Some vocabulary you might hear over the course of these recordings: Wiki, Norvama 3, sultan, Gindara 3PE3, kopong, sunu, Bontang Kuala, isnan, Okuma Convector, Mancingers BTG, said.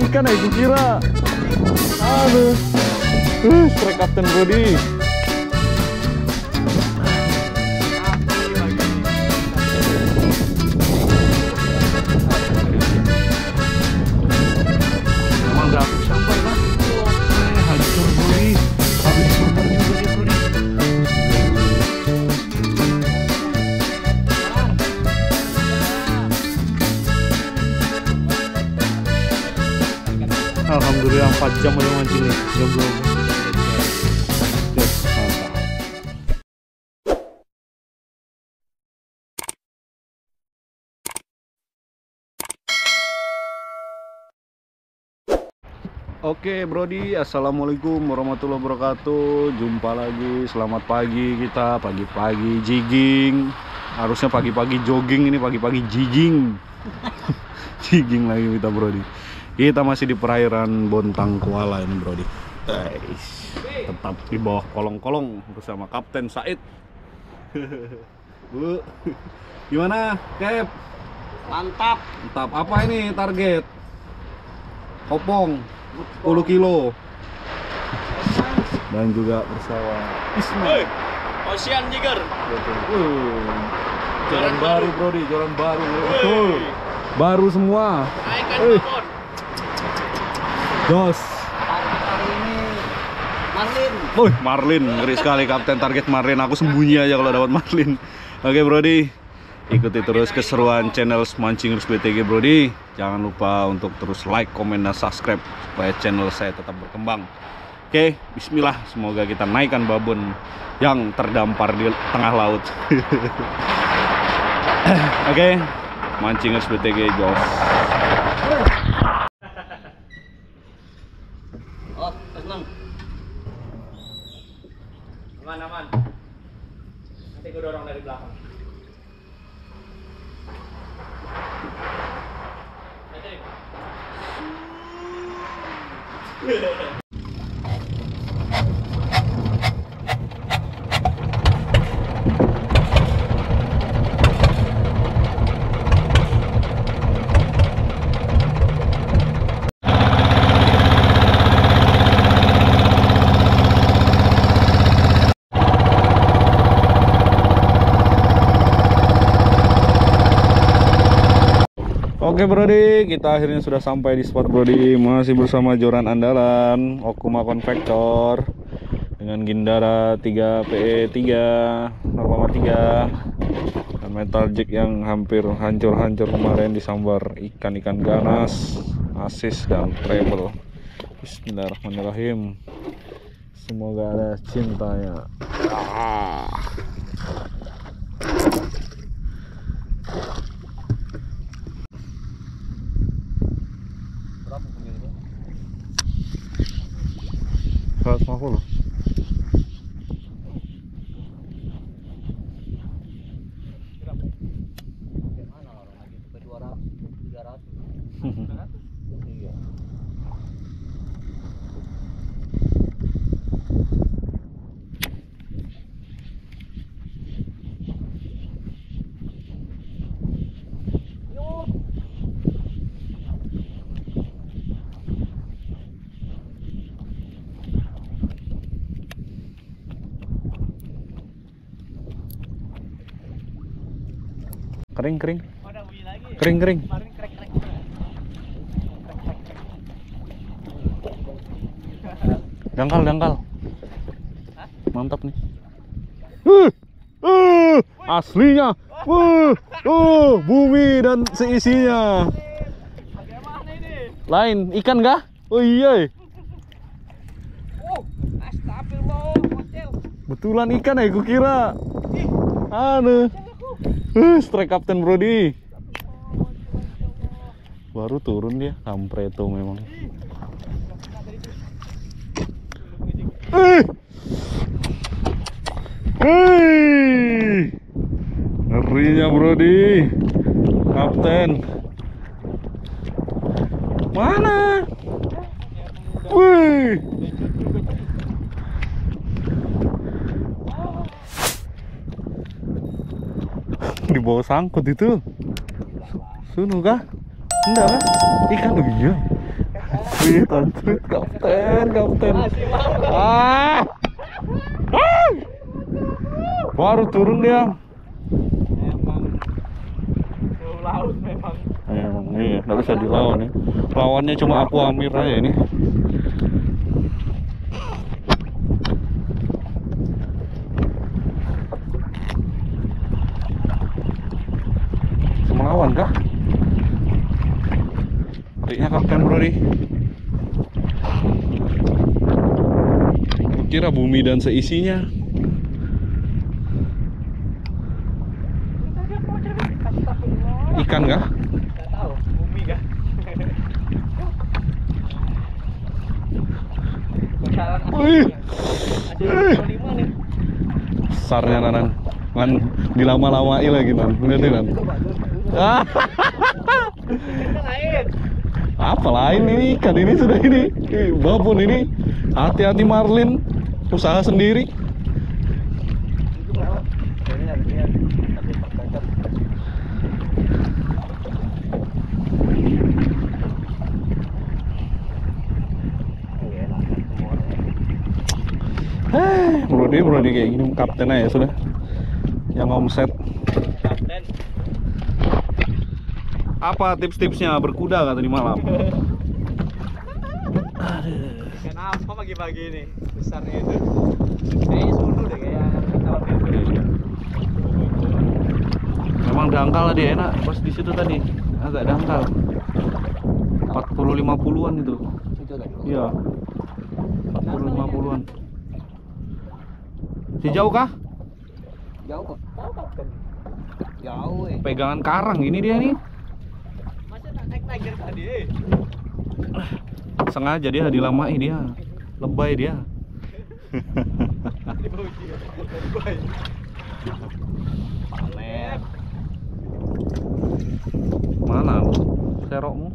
makan ikan aku kira. Aduh. Strike Captain Budi. Alhamdulillah 4 jam udah mancing nih. Udah belum. Oke Brody, assalamualaikum warahmatullahi wabarakatuh. Jumpa lagi, selamat pagi. Kita pagi-pagi jigging. Harusnya pagi-pagi jogging, ini pagi-pagi jigging. Jigging lagi kita Brody. Kita masih di perairan Bontang Kuala ini Brody. Tetap di bawah kolong-kolong bersama Kapten Said. Bu, gimana Kep? Mantap. Mantap. Apa ini target? Kopong 10 kilo. Dan juga bersama Ismail. Ocean Jigger. Jalan baru Brody, jalan baru. Betul. Baru semua. Naikkan Dos. Hari ini Marlin. Woi, Marlin, ngeri sekali Kapten target Marlin. Aku sembunyi aja kalau dapat Marlin. Oke, Brody. Ikuti terus keseruan channel Mancingers BTG, Brody. Jangan lupa untuk terus like, komen, dan subscribe supaya channel saya tetap berkembang. Oke, bismillah. Semoga kita naikkan babon yang terdampar di tengah laut. Oke, Mancingers BTG, jos. Aman-aman, nanti gue dorong dari belakang. Oke Brody, kita akhirnya sudah sampai di spot Brody. Masih bersama joran andalan Okuma Convector dengan Gindara 3PE3, Norvama 3, dan metal jig yang hampir hancur-hancur kemarin disambar ikan-ikan ganas, asis dan treble. Bismillahirrahmanirrahim. Semoga ada cintanya. Loh. Kering-kering. Kering-kering. Dangkal-dangkal. Mantap nih. Aslinya. Bumi dan seisinya. Lain ikan kah? Oh iya. Betulan ikan ya gue kira. Aduh. Strike Captain Brody. Baru turun dia, kampret tuh memang. Ngerinya Brody. Kapten. Mana? Wih. Dibawa sangkut itu. Sunu kah? Enggak kah? Ikan lebih ya. Wih, tantrit kapten, kapten. Baru turun dia. Laut memang. Emang iya, nggak bisa dilawan ya. Lawannya cuma aku Amir aja ini. Semelawan kah? Ariknya kapten bro nih. Kira bumi dan seisinya. Ikan kah? Tidak tahu, bumi kah? Wih, besarnya Nanan. Man, dilama-lamai lagi Nan, lihat Nan. Apa lain ini ikan ini sudah ini, babon ini. Hati-hati Marlin, usaha sendiri. Brodi kayak gini kapten aja sudah. Yang omset. Kapten. Apa tips-tipsnya berkuda kan tadi malam? Aduh. Kenapa kok pagi-pagi ini besarnya itu? Kayaknya sulu deh kayak ketawa itu. Memang dangkal tadi enak pas di situ tadi. Agak dangkal. 40-50-an itu. Iya. 40-50-an. Sejauh kah? Jauh, kapten. Jauh. Pegangan karang ini dia nih. Masih naik tiger tadi. Sengaja dia dilamain dia. Lebay dia. Lebay. Palet. Mana lu? Serokmu?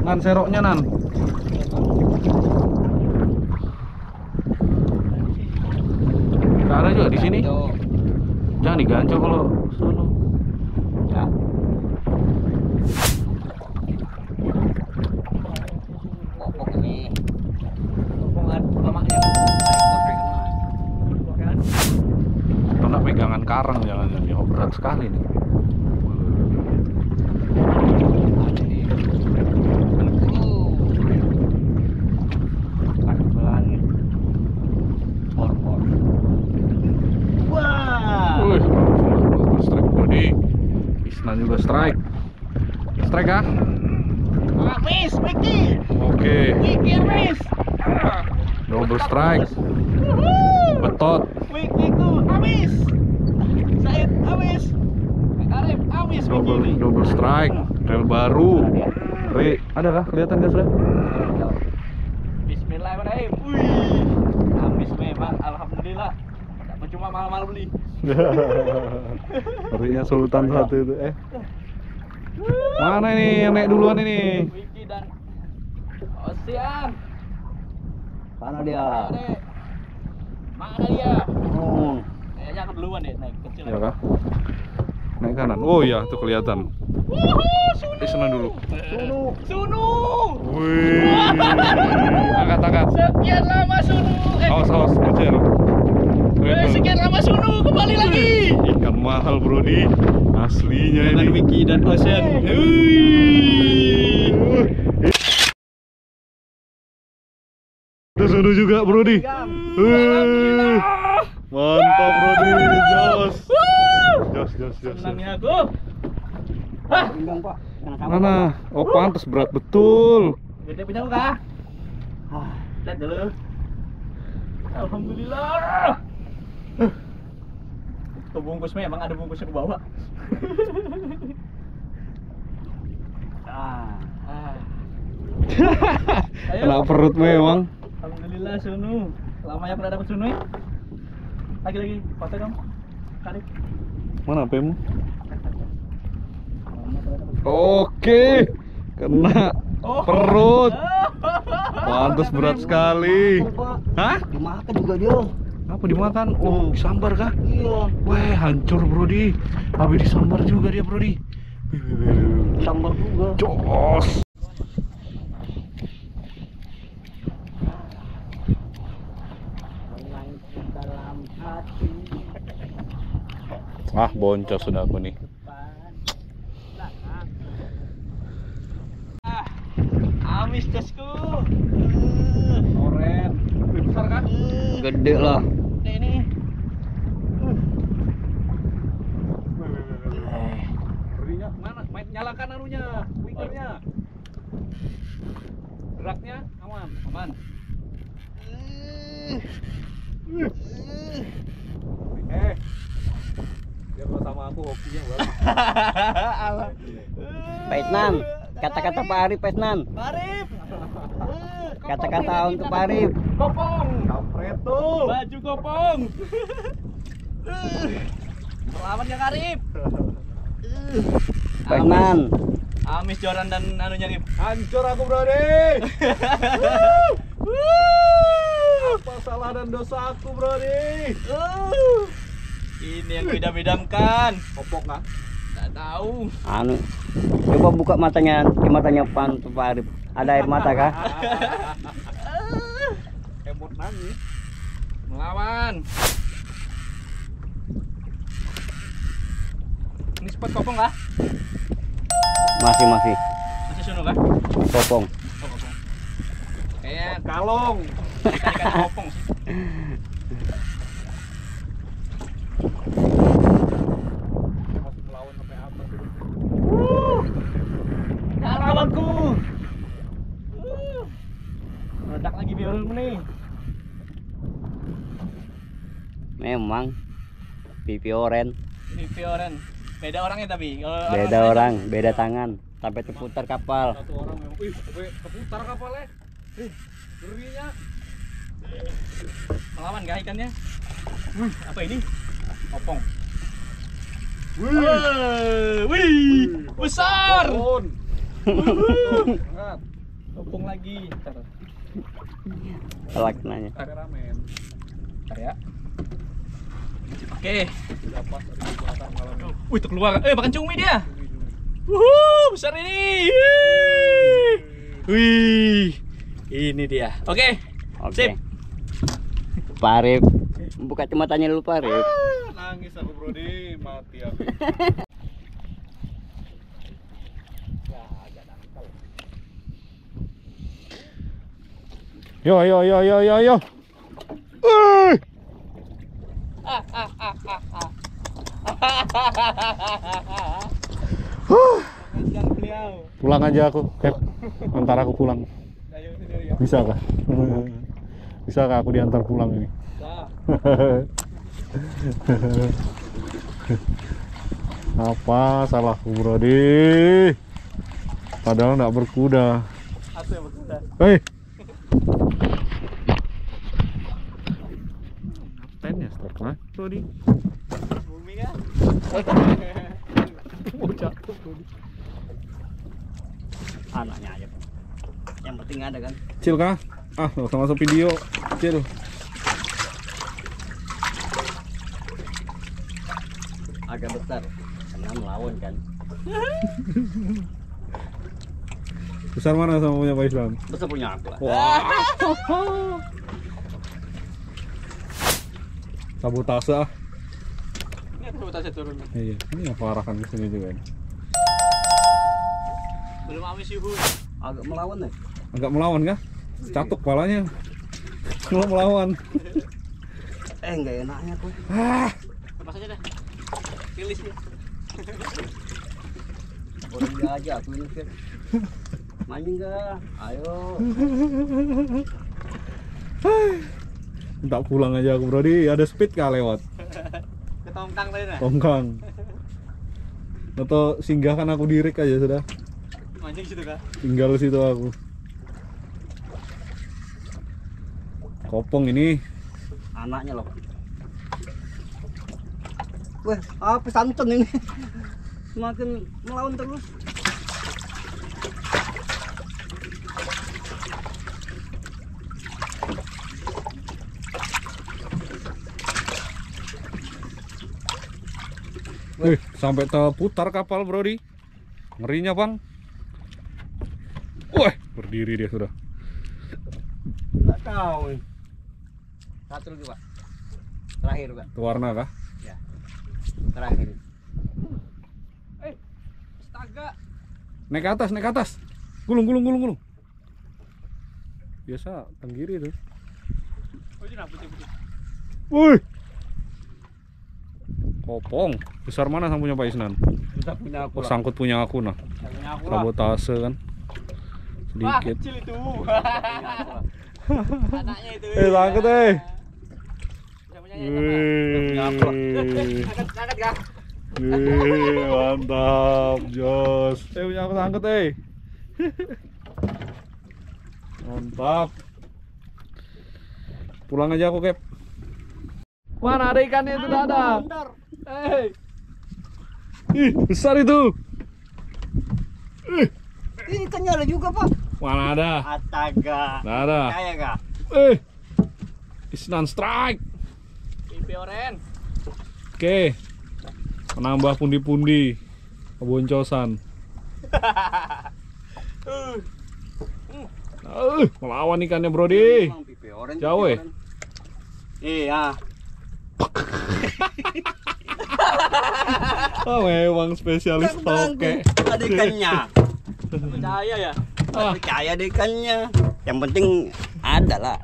Nan seroknya Nan. Ada juga di sini. Jangan digancol kalau sono. Ya. Popok ini. Popokan lemaknya. Kena pegangan karang jalannya. Dia berat sekali nih. Nah juga strike. Strike kah? Miss, Wiki. Oke. Wiki miss. Double strike. Betot. Wiki ku habis. Said habis. Karim habis. Double strike. Rel baru. Re, ada kah? Kelihatan enggak sudah? Bismillahirrahmanirrahim. Wih. Habis memang alhamdulillah. Enggak cuma malam-malam beli. Harinya Sultan satu itu Mana ini yang naik duluan ini? Wiki dan Ocean. Mana dia? Mana dia? Kayaknya keduluan deh naik kecil. Iya kah? Naik kanan. Oh iya tuh kelihatan. Sunu dulu. Sunu. Wih. Angkat. Sekian lama Sunu. Awas kecil. Sekian lama Sunu kembali lagi. Ikan mahal Brodi aslinya ini. Dan Wiki dan Ocean. Itu Sunu juga Brodi. Mantap Brodi. Jos. Senangnya aku. Hah? Mana? Oh pantas berat betul. Gede punya aku kah? Lihat dulu. Alhamdulillah. Tuh bungkusnya emang ada bungkusnya ke bawah. Kena perut memang. Alhamdulillah Sunu. Lamanya pernah dapat Sunu ya? Lagi foto dong. Tarik. Mana HP-mu? Oke. Kena perut. Pantas berat sekali. Hah? Dimakan juga dia. Apa dimakan? Oh, disambar kah? Iya. Weh, hancur Brodi. Habis disambar juga dia Brodi. Sambar juga. Jos. Ah, boncos sudah aku nih. Amis tesku. Oren. Besar kan? Gede lah. Ini. Rinya mana? Nyalakan anunya, wikernya. Geraknya aman, aman. Dia sama aku hokinya bagus. Paitnan, kata-kata Pak Arif Paitnan. Arif. Kata-kata untuk Pak Arif. Kopong. Kapreto. Baju kopong. Selamat ya Arif. Paitnan. Amis joran dan anunya Arif. Hancur aku brother. Apa salah dan dosa aku brother? Ini yang bidam-bidamkan. Kopok nggak? Nggak tahu. Anu, coba buka matanya, ke matanya Pan Pak Arif. Ada air mata kah? Emot nangis. Melawan. Ini sempat kopong nggak? Masih. Masih suno nggak? Kopong. Oh, kopong. Kayak kalung. Kayak kopong sih. Meledak lagi biolum nih. Memang pipi oren. Beda orangnya tapi. Beda orang, beda tangan. Sampai terputar kapal. Satu orang memang. Wih, terputar kapalnya. Gerinya. Melawan gak ikannya? Wih, apa ini? Opong. Wih, besar. Opong lagi. Laknanya. Oke. Wih, terkeluar. Bahkan cumi dia. Wuh, besar ini. Wih, ini dia. Oke. Sip. Pak Arif, buka matanya dulu Pak Arif. Nangis aku brodi, mati aku. Yo. Pulang aja aku, Cap. Ntar aku pulang. Bisa kah aku diantar pulang ini? Apa salahku, Brodi? Padahal nggak berkuda. Aku yang berkuda. Hei. Apaan ya setelah Brodi? Bumi ya? Mau jatuh Brodi. Anaknya aja. Yang penting ada kan? Cil kah? Ah, nggak usah masuk video, Cil. Agak besar, karena melawan kan. Besar mana sama punya Pak Islam? Besar punya aku lah. Wow. Sabotase ah. Ini sabotase turun. Iya, ini yang parah kan di sini juga. Belum habis ibu. Agak melawan nih. Agak melawan kah? Catuk palanya. Belum melawan. Enggak enaknya aku. Ah. Lepas aja deh. Rilis ya. Orang dia aja aku ini Fit. Mancing enggak? Ayo. Minta pulang aja aku Brodi, ada speed kah lewat? Ke tongkang tadi nah. Tongkang. Atau singgahkan aku dirik aja sudah. Mancing situ kah? Tinggal situ aku. Kopong ini anaknya loh. Wah, apa santan ini? Semakin melawan terus. Wih, sampai terputar kapal Brodi. Ngerinya Bang. Wah, berdiri dia sudah. Nggak tahu. Satu lagi Pak. Terakhir Pak. Warna kah? Ya. terakhir. Astaga. Naik ke atas, naik ke atas. Gulung. Biasa tenggiri itu. Wih. Kopong. Besar mana sampunya Pak Isnan? Punya aku. Oh, sangkut punya aku nah. Sabotase kan. Sedikit. Wah, kecil itu. Anaknya itu. Sangkut eh. Mantap, Jos. Punya aku sangkut eh. Mantap. Pulang aja aku, Kep. Mana ada ikannya itu ada. Hei. Ih, besar itu. Ini ikannya ada juga, Pak. Mana ada? Astaga. Enggak ada. Kayak enggak? Isnan strike. PP orange. Oke. Menambah pundi-pundi keboncosan. Melawan ikannya, Brody. Jauh ya? Iya. Oh, memang spesialis toke. Ada ikannya. Percaya ya? Percaya deh ikannya. Yang penting ada lah.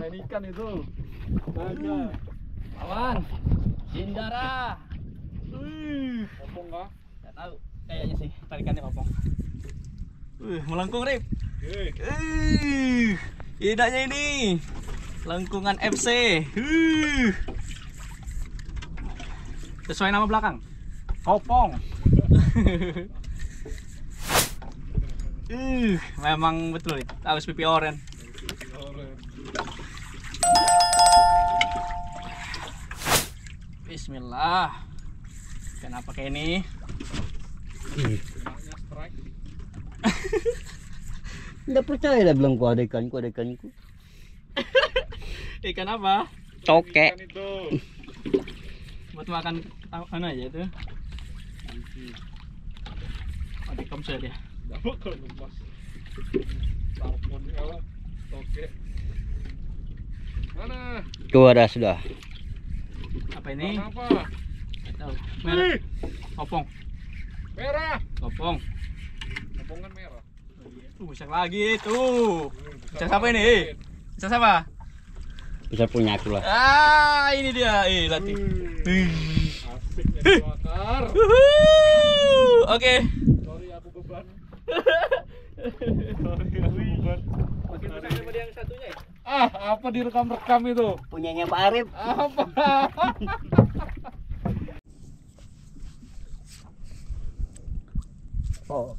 Main ikan itu. Lawan. Gindara. Kopong kah? Nggak tahu. Kayaknya sih tarikannya kopong. Melengkung, Rip. Idaknya ini lengkungan FC. Sesuai nama belakang. Kopong. Memang betul nih. Harus pipi oren. Bismillah. Kenapa kayak ini? Nggak percaya lah, bilang ku ada ikanku, ada ikanku. Ikan apa? Toke. Buat makan mana aja itu? Ada kamsa dia. Toke. Mana? Tuh ada sudah. Apa ini? Apa? Merah. Kopong. Merah. Kopong. Kopongan merah. Bisa lagi tuh. Bisa siapa ini? Bisa siapa? Bisa punya aku lah. Ini dia. Latih. Asiknya dibakar. Oke. Sorry aku beban. Makin besar sama dia yang satunya ya? Apa direkam-rekam itu? Punyanya Pak Arif. Apa? Oh.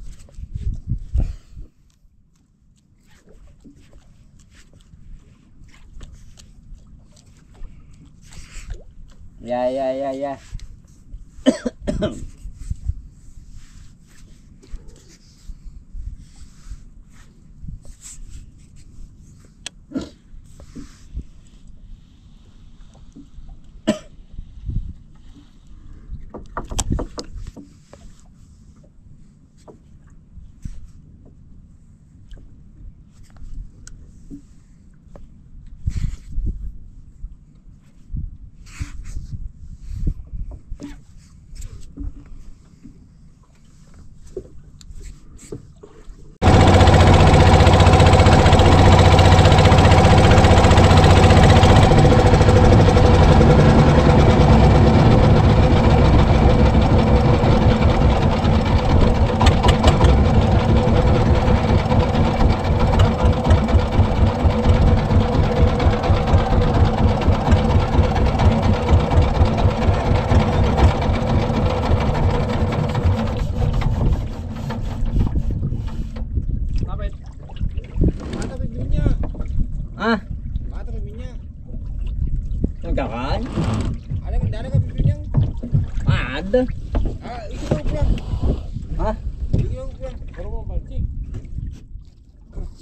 Ya.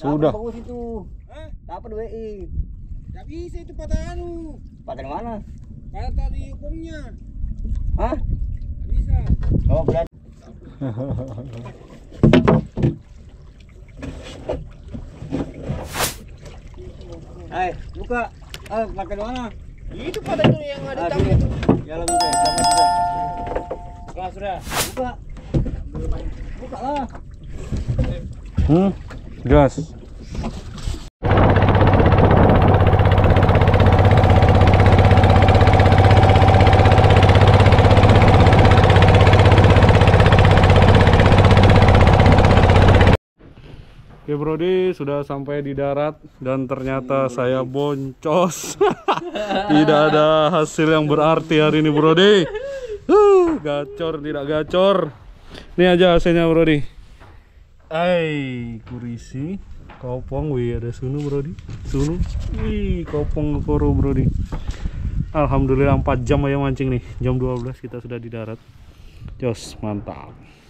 Sudah. Bagus itu. Dapat WI. Enggak bisa itu patahan lu. Patahan mana? Patahan tadi ukungnya. Enggak bisa. Oh, berat. Hai, buka. Pakai mana? Itu patahan yang ada tangnya itu. Jalan Bube, selamat Bube. Kelas sudah. Buka. Buka lah. Gas. Oke Brody, sudah sampai di darat dan ternyata saya boncos. Tidak ada hasil yang berarti hari ini Brody. Gacor tidak gacor. Ini aja hasilnya Brody. Ay, kurisi, kopong, wih ada sunu Brody. Sunu, wih kopong koro Brody. Alhamdulillah 4 jam aja mancing nih. Jam 12 kita sudah di darat. Jos, mantap.